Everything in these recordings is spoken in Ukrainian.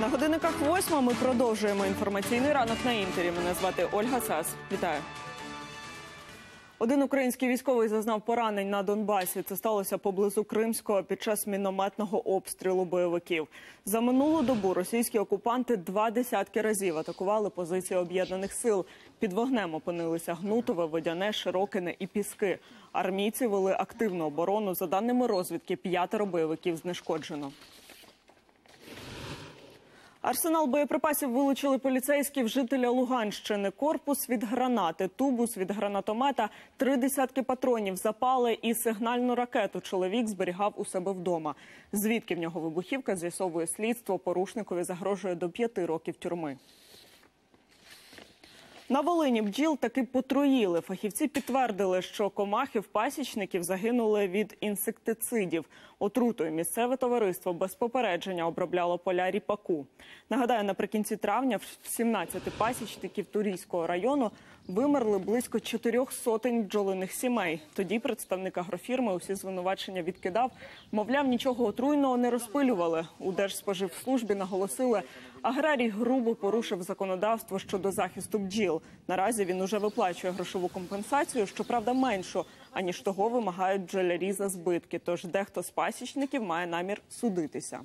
На годинниках 8 ми продовжуємо інформаційний ранок на Інтері. Мене звати Ольга Сас. Вітаю. Один український військовий зазнав поранень на Донбасі. Це сталося поблизу Кримського під час мінометного обстрілу бойовиків. За минулу добу російські окупанти 20 разів атакували позиції об'єднаних сил. Під вогнем опинилися Гнутове, Водяне, Широкине і Піски. Армійці вели активну оборону. За даними розвідки, 5 бойовиків знешкоджено. Арсенал боєприпасів вилучили поліцейські в жителя Луганщини. Корпус від гранати, тубус від гранатомета, 3 десятки патронів, запали і сигнальну ракету чоловік зберігав у себе вдома. Звідки в нього вибухівка, з'ясовує слідство. Порушникові загрожує до 5 років тюрми. На Волині бджіл таки потруїли. Фахівці підтвердили, що комахи в пасічників загинули від інсектицидів. Отрутою місцеве товариство без попередження обробляло поля ріпаку. Нагадаю, наприкінці травня в 17 пасічників Турійського району вимерли близько 400 бджолиних сімей. Тоді представник агрофірми усі звинувачення відкидав. Мовляв, нічого отруйного не розпилювали. У Держспоживслужбі наголосили, аграрій грубо порушив законодавство щодо захисту бджіл. Наразі він уже виплачує грошову компенсацію, щоправда меншу, аніж того вимагають бджолярі за збитки. Тож дехто з пасічників має намір судитися.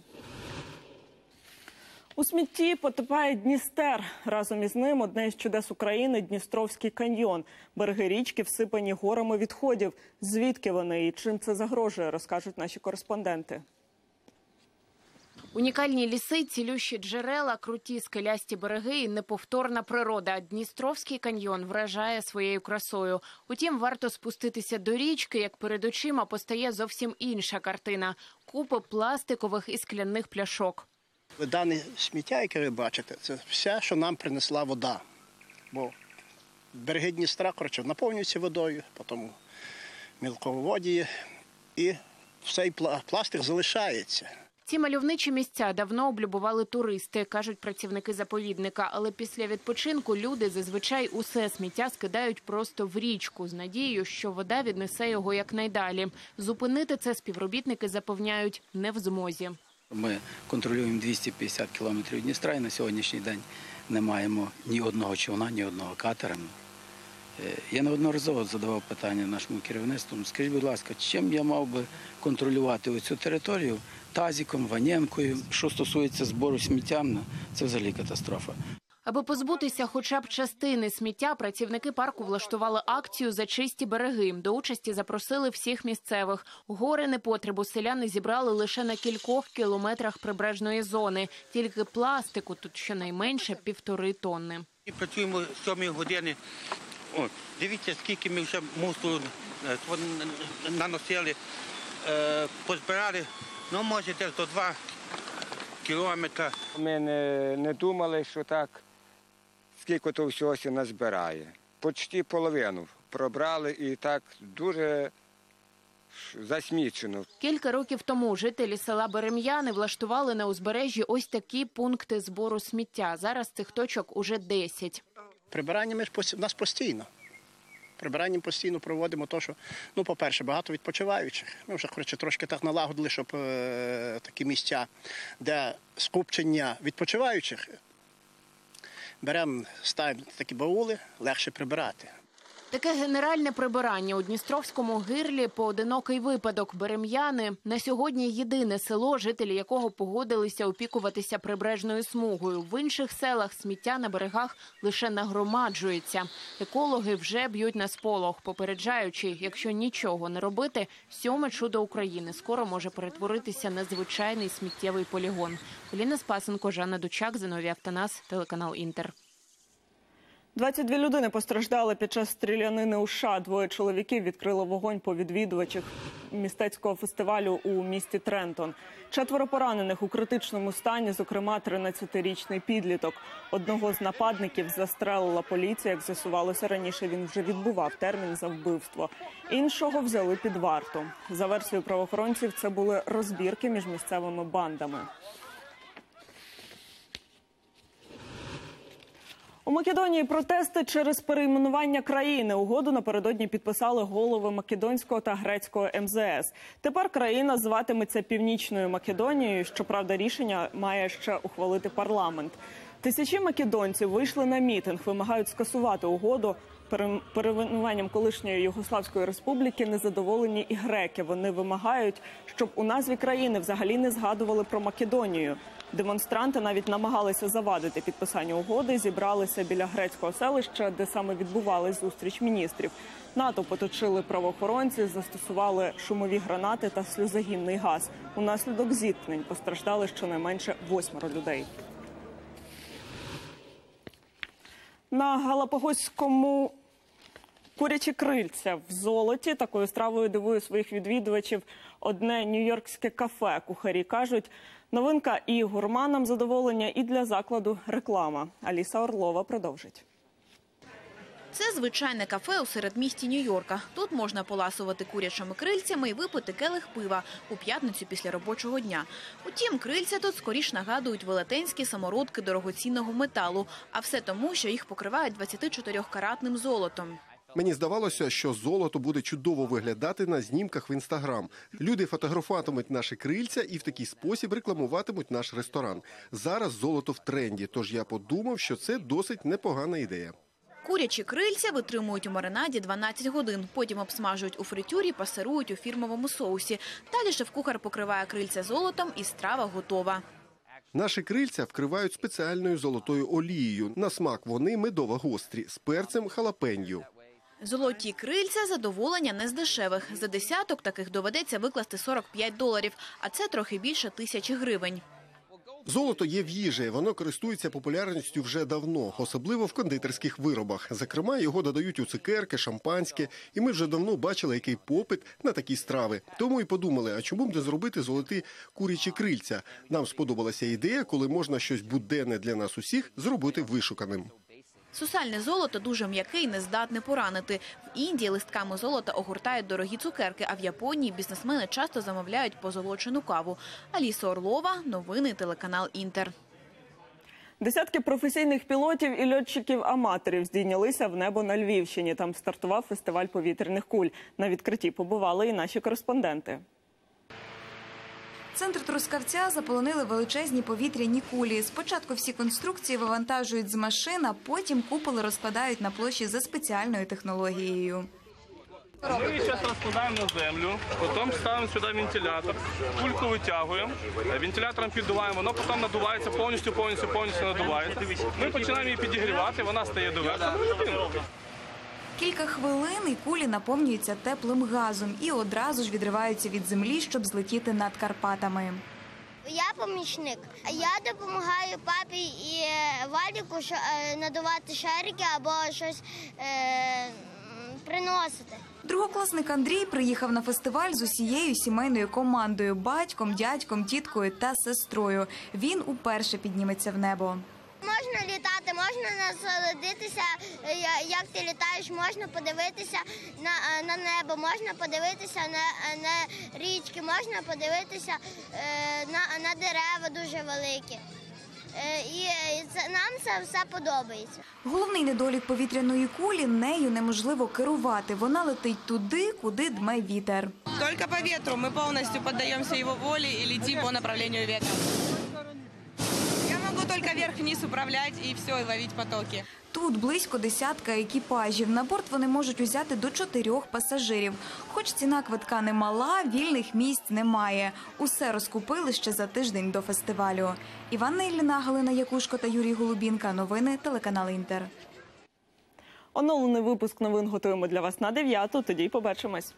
У смітті потопає Дністер. Разом із ним одне із чудес України – Дністровський каньйон. Береги річки всипані горами відходів. Звідки вони і чим це загрожує, розкажуть наші кореспонденти. Унікальні ліси, цілющі джерела, круті скелясті береги і неповторна природа. Дністровський каньйон вражає своєю красою. Утім, варто спуститися до річки, як перед очима постає зовсім інша картина – купи пластикових і скляних пляшок. Дане сміття, яке ви бачите, це все, що нам принесла вода. Бо береги Дністра, коротше, наповнюються водою, потім мілководіє, і цей пластик залишається. Ці мальовничі місця давно облюбували туристи, кажуть працівники заповідника. Але після відпочинку люди зазвичай усе сміття скидають просто в річку з надією, що вода віднесе його якнайдалі. Зупинити це співробітники запевняють – не в змозі. Ми контролюємо 250 кілометрів Дністра і на сьогоднішній день не маємо ні одного човна, ні одного катера. Я неодноразово задавав питання нашому керівництву. Скажіть, будь ласка, чим я мав би контролювати оцю територію? Тазиком, ванємкою. Що стосується збору сміття, це взагалі катастрофа. Аби позбутися хоча б частини сміття, працівники парку влаштували акцію «За чисті береги». До участі запросили всіх місцевих. Гори непотребу селяни зібрали лише на кількох кілометрах прибережної зони. Тільки пластику тут щонайменше 1,5 тонни. Ми працюємо з 7 години. О, дивіться, скільки ми вже мусору наносили, позбирали, ну, може, десь до 2 кілометри. Ми не думали, що так, скільки то всього сі назбирає. Почти половину пробрали і так дуже засмічено. Кілька років тому жителі села Берем'яни влаштували на узбережжі ось такі пункти збору сміття. Зараз цих точок уже 10. Прибирання в нас постійно. Прибирання постійно проводимо те, що, ну, по-перше, багато відпочиваючих. Ми вже, коротше, трошки так налагодили, щоб такі місця, де скупчення відпочиваючих, беремо, ставимо такі баули, легше прибирати. Таке генеральне прибирання у Дністровському гирлі – поодинокий випадок. Берем'яни – на сьогодні єдине село, жителі якого погодилися опікуватися прибережною смугою. В інших селах сміття на берегах лише нагромаджується. Екологи вже б'ють на сполох, попереджаючи, якщо нічого не робити, 7-е чудо України скоро може перетворитися на звичайний сміттєвий полігон. Ліна Спасенко, Жанна Дучак, Зиновій Автонас, телеканал «Інтер». 22 людини постраждали під час стрілянини у США. 2 чоловіків відкрили вогонь по відвідувачах мистецького фестивалю у місті Трентон. 4 поранених у критичному стані, зокрема 13-річний підліток. Одного з нападників застрелила поліція. Як з'ясувалося раніше, він вже відбував термін за вбивство. Іншого взяли під варту. За версією правоохоронців, це були розбірки між місцевими бандами. У Македонії протести через перейменування країни. Угоду напередодні підписали голови Македонського та Грецького МЗС. Тепер країна зватиметься Північною Македонією, щоправда, рішення має ще ухвалити парламент. Тисячі македонців вийшли на мітинг, вимагають скасувати угоду. Перейменуванням колишньої Югославської республіки незадоволені і греки. Вони вимагають, щоб у назві країни взагалі не згадували про Македонію. Демонстранти навіть намагалися завадити підписанню угоди, зібралися біля грецького селища, де саме відбувалась зустріч міністрів. Натовп оточили правоохоронці, застосували шумові гранати та сльозогінний газ. Унаслідок зіткнень постраждали щонайменше 8 людей. На Галапагоському курячі крильця в золоті. Такою стравою дивує своїх відвідувачів одне нью-йоркське кафе. Кухарі кажуть, новинка і гурманам задоволення, і для закладу реклама. Аліса Орлова продовжить. Це звичайне кафе у середмісті Нью-Йорка. Тут можна поласувати курячими крильцями і випити келих пива у п'ятницю після робочого дня. Утім, крильця тут скоріш нагадують велетенські самородки дорогоцінного металу. А все тому, що їх покривають 24-каратним золотом. Мені здавалося, що золото буде чудово виглядати на знімках в Інстаграм. Люди фотографуватимуть наші крильця і в такий спосіб рекламуватимуть наш ресторан. Зараз золото в тренді, тож я подумав, що це досить непогана ідея. Курячі крильця витримують у маринаді 12 годин, потім обсмажують у фритюрі, пасирують у фірмовому соусі. Далі шеф-кухар покриває крильця золотом і страва готова. Наші крильця вкривають спеціальною золотою олією. На смак вони медово-гострі, з перцем халапеньо. Золоті крильця – задоволення не з дешевих. За десяток таких доведеться викласти $45, а це трохи більше 1000 гривень. Золото є в їжі, воно користується популярністю вже давно, особливо в кондитерських виробах. Зокрема, його додають у цукерки, шампанське, і ми вже давно бачили, який попит на такі страви. Тому і подумали, а чому б не зробити золоті курячі крильця? Нам сподобалася ідея, коли можна щось буденне для нас усіх зробити вишуканим. Сусальне золото дуже м'яке і не здатне поранити. В Індії листками золота огортають дорогі цукерки, а в Японії бізнесмени часто замовляють позолочену каву. Аліса Орлова, новини, телеканал «Інтер». Десятки професійних пілотів і льотчиків-аматорів здійнялися в небо на Львівщині. Там стартував фестиваль повітряних куль. На відкритті побували і наші кореспонденти. Центр Трускавця заполонили величезні повітряні кулі. Спочатку всі конструкції вивантажують з машин, а потім куполи розкладають на площі за спеціальною технологією. Ми її зараз розкладаємо на землю, потім ставимо сюди вентилятор, кульку витягуємо, вентилятором піддуваємо, воно потім надувається, повністю надувається. Ми починаємо її підігрівати, вона стає доверху. Кілька хвилин і кулі наповнюються теплим газом і одразу ж відриваються від землі, щоб злетіти над Карпатами. Я помічник. Я допомагаю папі і Валіку надувати шарики або щось приносити. Другокласник Андрій приїхав на фестиваль з усією сімейною командою – батьком, дядьком, тіткою та сестрою. Він уперше підніметься в небо. Можна літати, можна насолодитися, як ти літаєш, можна подивитися на небо, можна подивитися на річки, можна подивитися на дерева дуже великі. І нам це все подобається. Головний недолік повітряної кулі – нею неможливо керувати. Вона летить туди, куди дме вітер. Тільки по вітру. Ми повністю піддаємося його волі і летимо по направленню вітру. Тільки вверх-вниз управляти і все, і ловити потоки. Тут близько десятка екіпажів. На борт вони можуть узяти до 4 пасажирів. Хоч ціна квитка немала, вільних місць немає. Усе розкупили ще за тиждень до фестивалю. Іванна Ілліна, Галина Якушко та Юрій Голубінка. Новини, телеканал «Інтер». Оновлений випуск новин готуємо для вас на 9-ту. Тоді й побачимось.